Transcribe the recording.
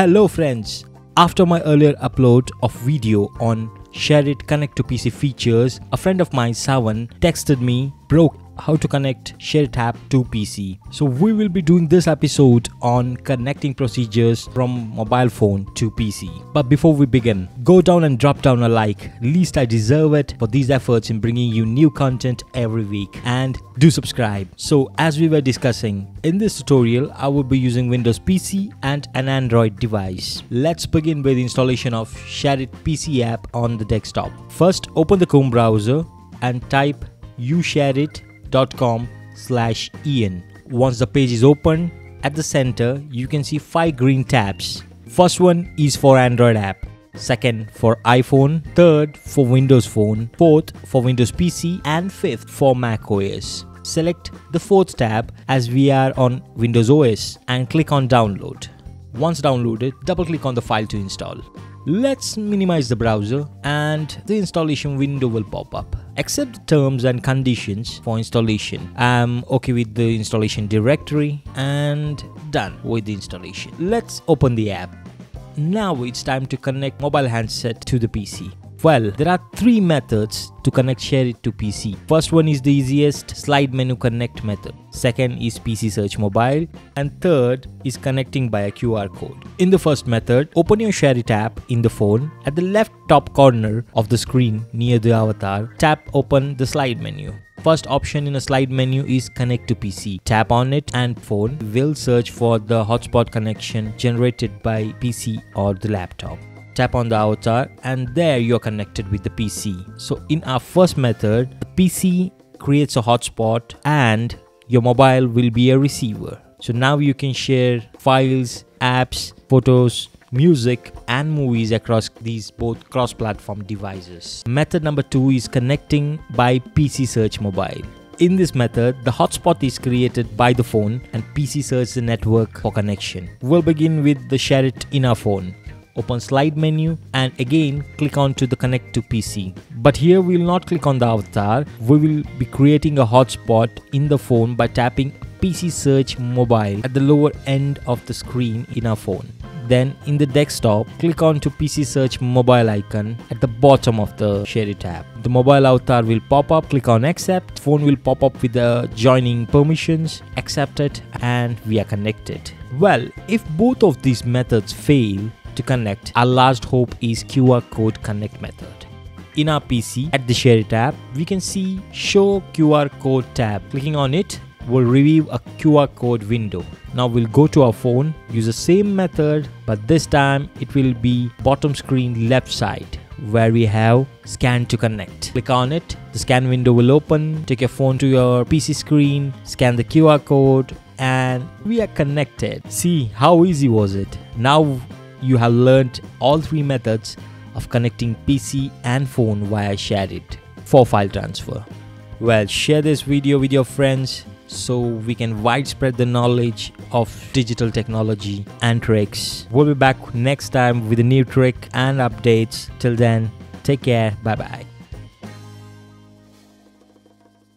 Hello friends, after my earlier upload of video on SHAREit connect to PC features, a friend of mine Savan texted me, bro, how to connect SHAREit app to PC. So we will be doing this episode on connecting procedures from mobile phone to PC. But before we begin, go down and drop down a like, least I deserve it for these efforts in bringing you new content every week, and do subscribe. So as we were discussing, in this tutorial I will be using Windows PC and an Android device. Let's begin with the installation of SHAREit PC app on the desktop. First open the Chrome browser and type ushareit.com/en. Once the page is open, at the center you can see 5 green tabs. First one is for Android app, second for iPhone, third for Windows Phone, fourth for Windows PC, and fifth for Mac OS. Select the fourth tab as we are on Windows OS and click on download. Once downloaded, double click on the file to install. Let's minimize the browser and the installation window will pop up. Accept the terms and conditions for installation. I'm okay with the installation directory and done with the installation. Let's open the app. Now it's time to connect mobile handset to the PC. Well, there are 3 methods to connect SHAREit to PC. First one is the easiest, slide menu connect method. Second is PC search mobile, and third is connecting by a QR code. In the first method, open your SHAREit app in the phone. At the left top corner of the screen near the avatar, tap open the slide menu. First option in a slide menu is connect to PC. Tap on it and phone will search for the hotspot connection generated by PC or the laptop. Tap on the avatar and there you are connected with the PC. So in our first method, the PC creates a hotspot and your mobile will be a receiver. So now you can share files, apps, photos, music and movies across these both cross-platform devices. Method number 2 is connecting by PC search mobile. In this method, the hotspot is created by the phone and PC searches the network for connection. We'll begin with the SHAREit in our phone. Open slide menu and again click on to the connect to PC. But here we will not click on the avatar. We will be creating a hotspot in the phone by tapping PC search mobile at the lower end of the screen in our phone. Then in the desktop, click on to PC search mobile icon at the bottom of the SHAREit app. The mobile avatar will pop up. Click on accept. Phone will pop up with the joining permissions. Accept it and we are connected. Well, if both of these methods fail to connect, our last hope is QR code connect method. In our PC, at the SHAREit app, we can see show QR code tab. Clicking on it will reveal a QR code window. Now we'll go to our phone, use the same method, but this time it will be bottom screen left side where we have scan to connect. Click on it, the scan window will open. Take your phone to your PC screen, scan the QR code and we are connected. See how easy was it? Now you have learned all 3 methods of connecting PC and phone via SHAREit for file transfer. Well, share this video with your friends so we can widespread the knowledge of digital technology and tricks. We'll be back next time with a new trick and updates. Till then, take care. Bye bye.